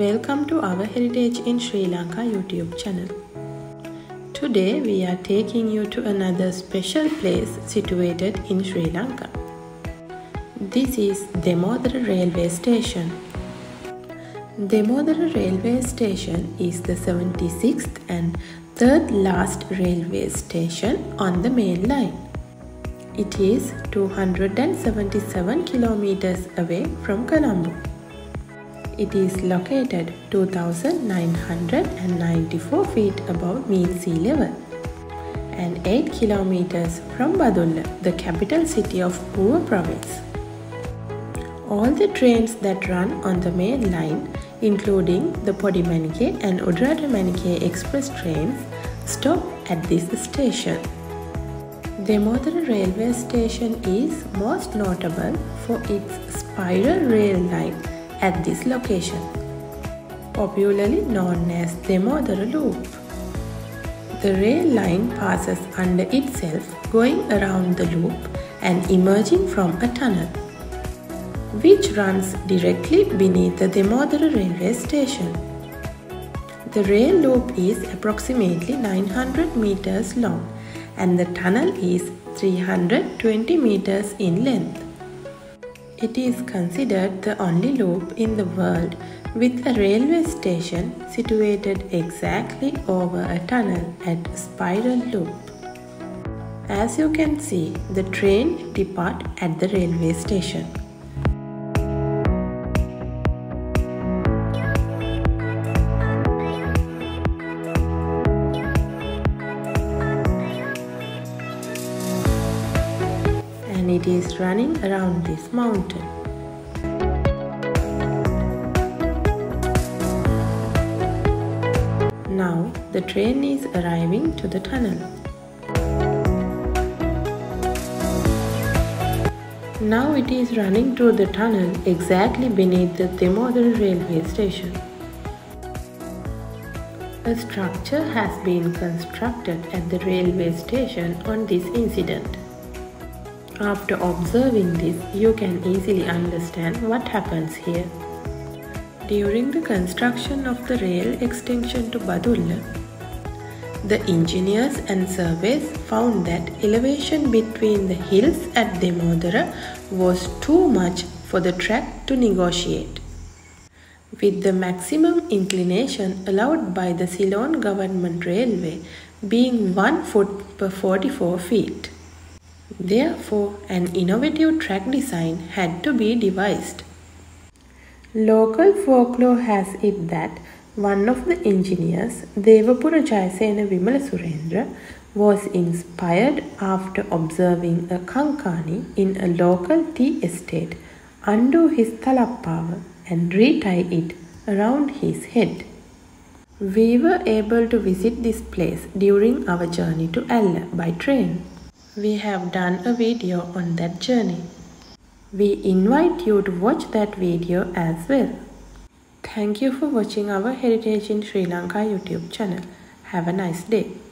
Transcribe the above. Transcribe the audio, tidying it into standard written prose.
Welcome to our Heritage in Sri Lanka YouTube channel. Today we are taking you to another special place situated in Sri Lanka. This is Demodara Railway Station. Demodara Railway Station is the 76th and third last railway station on the main line. It is 277 kilometers away from Colombo. It is located 2,994 feet above mean sea level and 8 kilometers from Badulla, the capital city of Uva Province. All the trains that run on the main line, including the Podimanike and Udra Manike Express trains, stop at this station. Demodara railway station is most notable for its spiral rail line at this location, popularly known as Demodara Loop. The rail line passes under itself, going around the loop and emerging from a tunnel, which runs directly beneath the Demodara railway station. The rail loop is approximately 900 meters long and the tunnel is 320 meters in length. It is considered the only loop in the world with a railway station situated exactly over a tunnel at a spiral loop. As you can see, the train departs at the railway station. And it is running around this mountain. Now the train is arriving to the tunnel. Now it is running through the tunnel exactly beneath the Demodara railway station. A structure has been constructed at the railway station on this incident. After observing this, you can easily understand what happens here. During the construction of the rail extension to Badulla, the engineers and surveys found that elevation between the hills at Demodara was too much for the track to negotiate. With the maximum inclination allowed by the Ceylon Government Railway being 1 foot per 44 feet. Therefore, an innovative track design had to be devised. Local folklore has it that one of the engineers, Devapura Jayasena Vimalasurendra, was inspired after observing a kankani in a local tea estate, undo his thalappava and retie it around his head. We were able to visit this place during our journey to Ella by train. We have done a video on that journey. We invite you to watch that video as well. Thank you for watching our Heritage in Sri Lanka YouTube channel. Have a nice day.